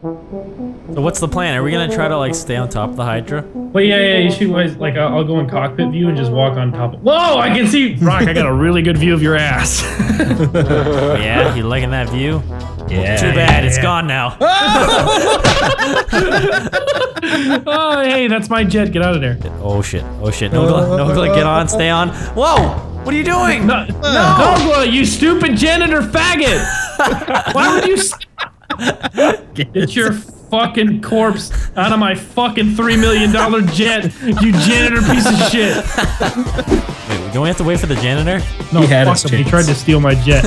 So what's the plan? Are we gonna try to like stay on top of the Hydra? Well, yeah, you should like I'll go in cockpit view and just walk on top of. Whoa! I can see Rock. I got a really good view of your ass. Yeah, you liking that view? Yeah. Too bad, it's gone now. Oh, hey, that's my jet. Get out of there. Oh shit! Oh shit! Nogla, get on, stay on. Whoa! What are you doing? No, Nogla, you stupid janitor faggot! Why would you? Get your fucking corpse out of my fucking $3 million jet, you janitor piece of shit. Wait, don't we have to wait for the janitor? No, fuck him. He tried to steal my jet.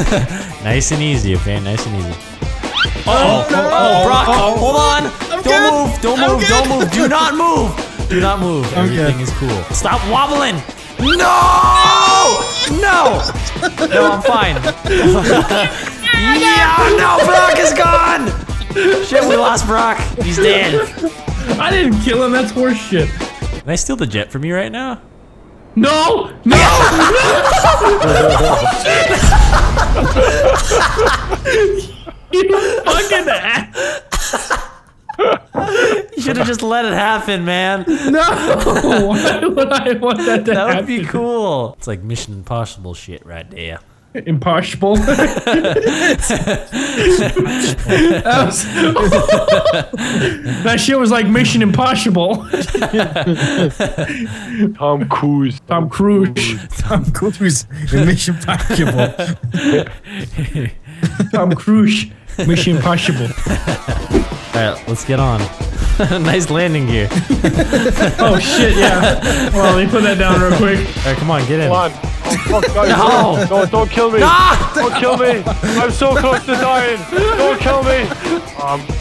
Nice and easy, okay? Nice and easy. Oh, no. Oh, Brock, oh, hold on! I'm don't move, don't move, don't move, do not move! Do not move, everything is cool. Stop wobbling! No! No! No, I'm fine. Yeah, no, Brock is gone! Shit, we lost Brock. He's dead. I didn't kill him, that's horse shit. Can I steal the jet from you right now? No! No! No! You fucking ass. You should have just let it happen, man. No! Why would I want that to happen? That would be cool. It's like Mission Impossible shit right there. Impossible. That shit was like Mission Impossible. Tom Cruise. Tom Cruise. Tom Cruise. Mission Impossible. Tom Cruise. Mission Impossible. Alright, let's get on. Nice landing gear. Oh shit, yeah. Well, let me put that down real quick. Alright, come on, get in. Come on. Oh, fuck, guys, no. Don't kill me! No! Don't kill me! I'm so close to dying! Don't kill me!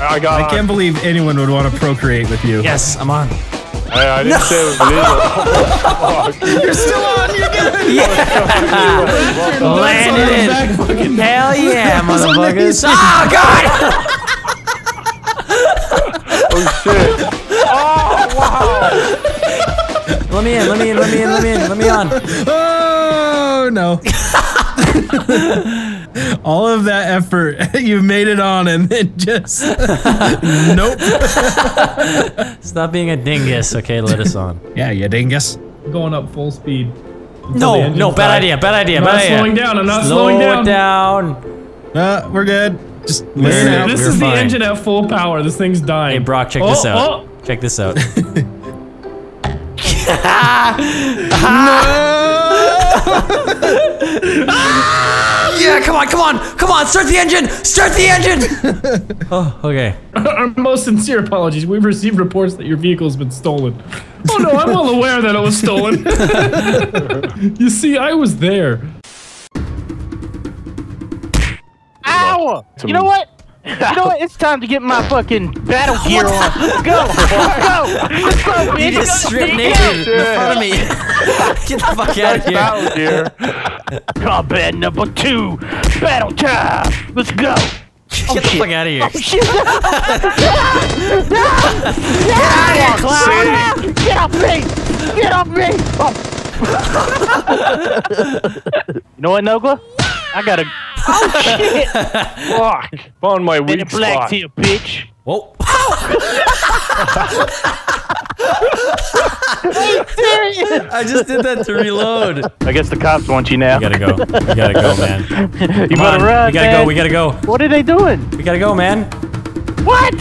I can't believe anyone would want to procreate with you. Yes, I'm on. I didn't say it was legal. Oh, fuck. You're still on, you're good! Yeah! Landed in! Hell yeah, motherfuckers! Oh, God! Oh, shit. Oh, wow! Let me in, let me in, let me in, let me in, let me on. No. All of that effort, you made it on and then just nope. Stop being a dingus, okay? Let us on. Yeah, you dingus. Going up full speed. No, no, bad idea, bad idea, I'm bad idea. I'm not slowing down, I'm not slowing down. Slow it down. We're good. Just listen. This is the engine at full power. This thing's dying. Hey, Brock, check this out. Oh. Check this out. No! Yeah, come on, come on, come on, start the engine! Start the engine! Oh, okay. Our most sincere apologies. We've received reports that your vehicle's been stolen. Oh no, I'm well aware that it was stolen. You see, I was there. Ow! You know what? You know what? It's time to get my fucking battle gear on. Let's go! Let's go! Let's go! You just stripped naked in front of me. Get the fuck out of here. Battle gear. Combat number 2. Battle time. Let's go. Get the fuck out of here. Oh, shit. Get out of here, clown. Get off me. Get off me. You know what, Nogla? I gotta. Oh shit! Fuck! Found my weak spot. Black here, bitch. Whoa! Are you serious? I just did that to reload. I guess the cops want you now. We gotta go. We gotta go, man. You better run. We gotta go. We gotta go. What are they doing? We gotta go, man. What?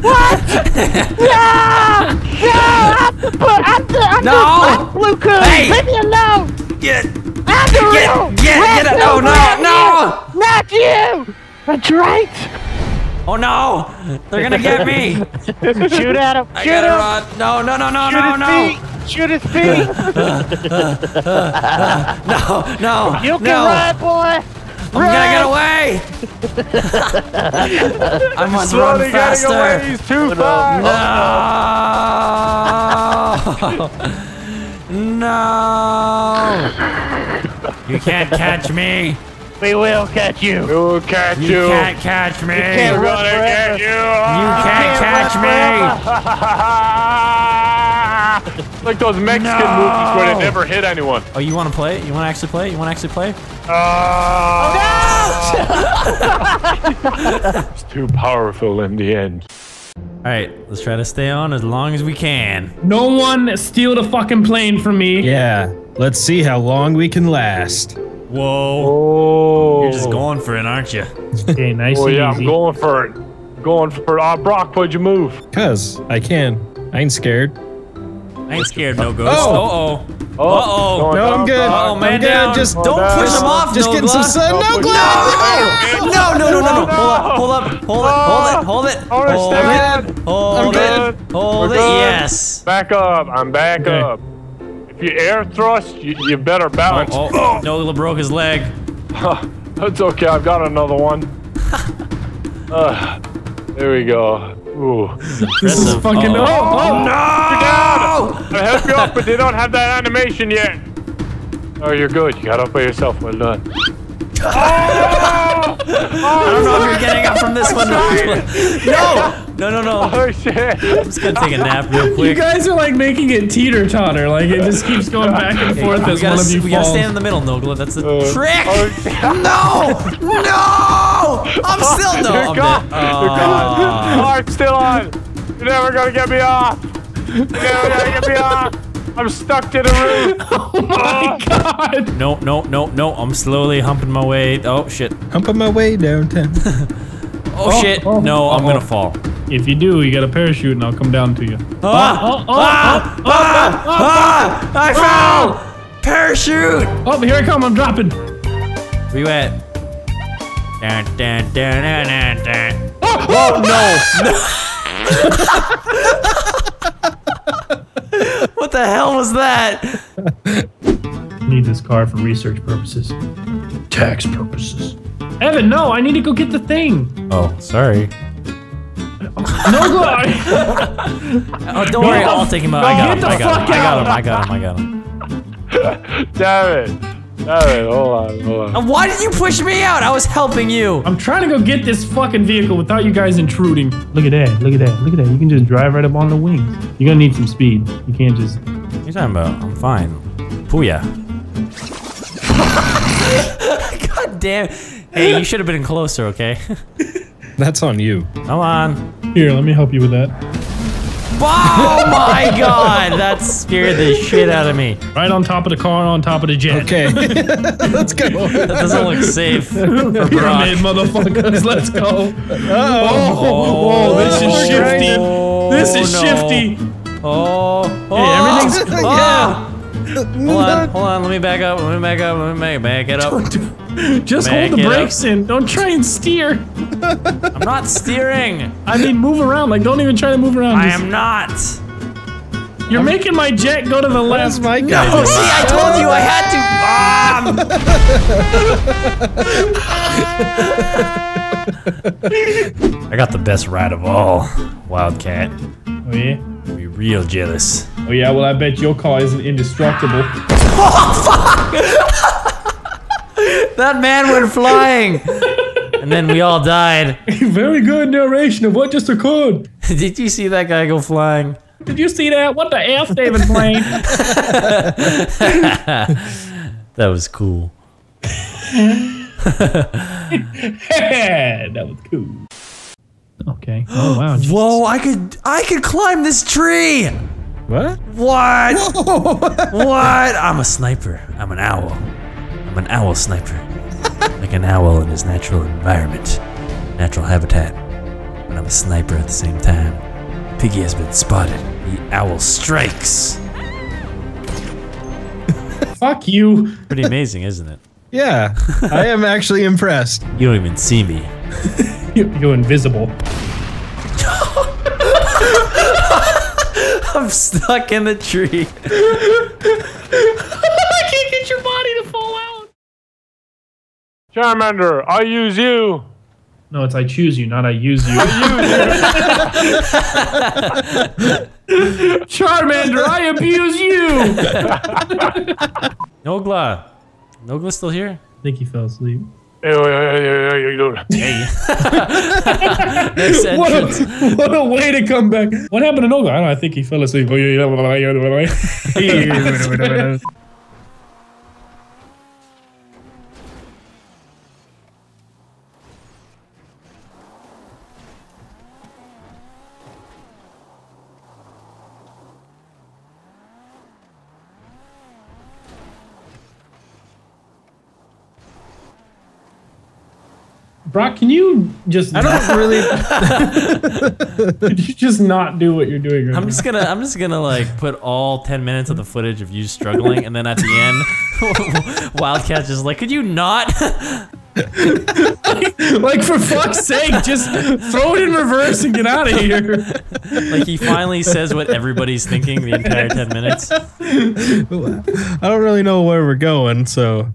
What? No! No! I'm blue coon. Hey. Leave me alone. Get it. I'm the real. Get it. Oh, no, no. Not you. That's right. Oh, no. They're going to get me. Shoot at him. Shoot him. Run. No, no, no, no, no, no. Shoot his feet. No, no. You can run, boy. I'm gonna get away! I must run faster! Away. He's too fast! No! No! You can't catch me! We will catch you! We will catch you! You can't catch me! We're gonna get you! You can't catch me! Like those Mexican movies where they never hit anyone. Oh, you wanna play? You wanna actually play? You wanna actually play? Oh, no! out! It's too powerful in the end. Alright, let's try to stay on as long as we can. No one steal the fucking plane from me. Yeah, let's see how long we can last. Whoa. Oh. You're just going for it, aren't you? Okay, nice and easy. Yeah, I'm going for it. Going for it. Brock, why'd you move? Cuz I can. I ain't scared. I ain't scared, no ghost. Oh. Uh-oh. Uh-oh. No, I'm good. Oh, man, down. Just don't push him off, just getting some sun. No, Hold it. Yes. Back up. I'm back up. If you air thrust, you better balance. Oh. Nogla broke his leg. That's okay. I've got another one. There we go. Ooh. This is fucking no! Oh, no! I helped you up, but they don't have that animation yet. Oh, you're good. You got up by yourself. Well done. Oh! I don't know if you're getting up from this one. No. Oh, shit. I'm just gonna take a nap real quick. You guys are like making it teeter-totter. Like it just keeps going back and forth as one of you falls. We gotta stand in the middle, Nogla. That's the trick. No! I'm still I'm gone. I'm still on. You're never gonna get me off. You're never gonna get me off. I'm stuck to the roof. Oh my god. No. I'm slowly humping my way. Oh shit. Humping my way downtown. Oh shit. No, I'm gonna fall. If you do, you got a parachute and I'll come down to you. I fell! Parachute! Oh, here I come. I'm dropping. Where you at? Oh, no. What the hell was that? Need this car for research purposes. Tax purposes. Evan, no, I need to go get the thing. Oh, sorry. Oh, don't worry, I'll take him out. I got him. Damn it. Hold on. And why did you push me out? I was helping you. I'm trying to go get this fucking vehicle without you guys intruding. Look at that. You can just drive right up on the wings. You're gonna need some speed. You can't just... What are you talking about? I'm fine. Booyah. God damn. Hey, you should have been closer, okay? That's on you. Come on. Here, let me help you with that. Oh my god! That scared the shit out of me. Right on top of the car and on top of the jet. Okay. Let's go. That doesn't look safe. Pyramid motherfuckers, let's go. Oh, this is shifty. Everything's... Hold on, let me back up. Just hold the brakes in, don't try and steer. I'm not steering. I mean, move around, like don't even try to move around. I am not. You're making my jet go to the left. My god. No, see, I told you I had to. I got the best ride of all, Wildcat. Oh yeah? I'd be real jealous. Oh yeah, well I bet your car isn't indestructible. Oh fuck! That man went flying! And then we all died. Very good narration of what just occurred. Did you see that guy go flying? Did you see that? What the F, David Blaine? That was cool. That was cool. Okay. Oh wow. Whoa! I could climb this tree. What? What? What? I'm a sniper. I'm an owl. I'm an owl sniper. Like an owl in his natural environment, natural habitat. But I'm a sniper at the same time. Piggy has been spotted. The owl strikes. Fuck you. Pretty amazing, isn't it? Yeah. I am actually impressed. You don't even see me. You're invisible. I'm stuck in the tree. I can't get your body to fall out. Charmander, I use you. No, it's I choose you, not I use you. I use you. Charmander, I abuse you. Nogla. Nogla's still here? I think he fell asleep. Hey. What a way to come back. What happened to Nogla? I don't know, I think he fell asleep. Brock, can you just? I don't really. Could you just not do what you're doing right now? I'm just gonna like put all 10 minutes of the footage of you struggling, and then at the end, Wildcat's just like, could you not? Like for fuck's sake, just throw it in reverse and get out of here. Like he finally says what everybody's thinking the entire 10 minutes. I don't really know where we're going, so